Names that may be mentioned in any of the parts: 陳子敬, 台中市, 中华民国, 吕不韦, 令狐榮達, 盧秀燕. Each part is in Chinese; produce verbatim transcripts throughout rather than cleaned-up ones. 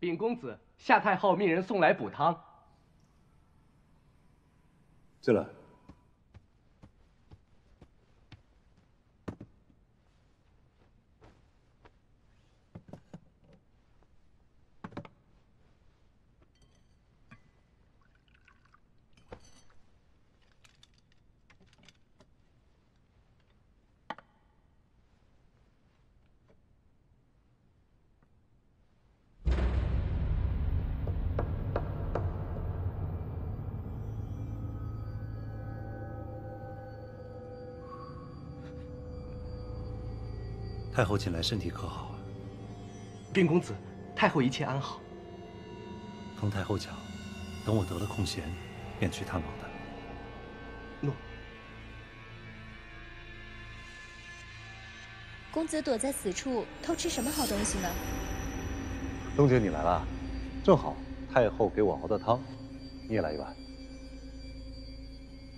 禀公子，夏太后命人送来补汤。进来。太后近来身体可好啊？禀公子，太后一切安好。同太后讲，等我得了空闲，便去探望她。诺。公子躲在此处偷吃什么好东西呢？东姐，你来了，正好太后给我熬的汤，你也来一碗，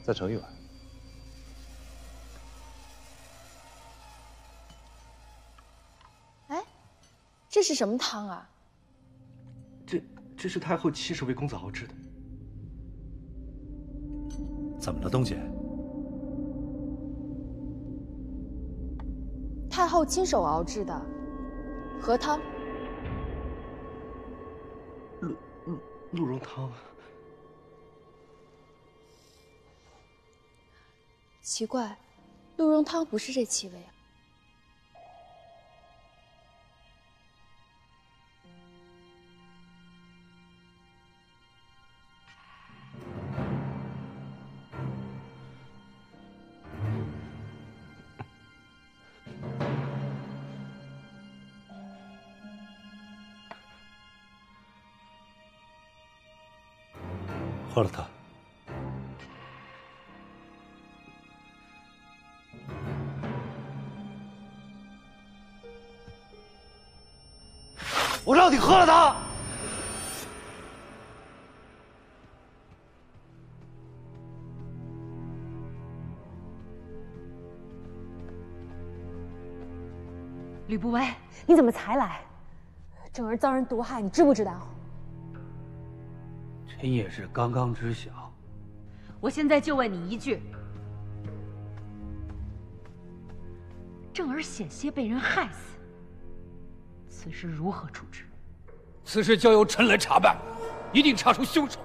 再盛一碗。 这是什么汤啊？这这是太后亲手为公子熬制的。怎么了，东姐？太后亲手熬制的荷汤。鹿鹿鹿茸汤。奇怪，鹿茸汤不是这气味啊。 喝了它。我让你喝了它。吕不韦，你怎么才来？整儿遭人毒害，你知不知道？ 臣也是刚刚知晓。我现在就问你一句：正儿险些被人害死，此事如何处置？此事交由臣来查办，一定查出凶手。